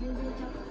全然ちゃう。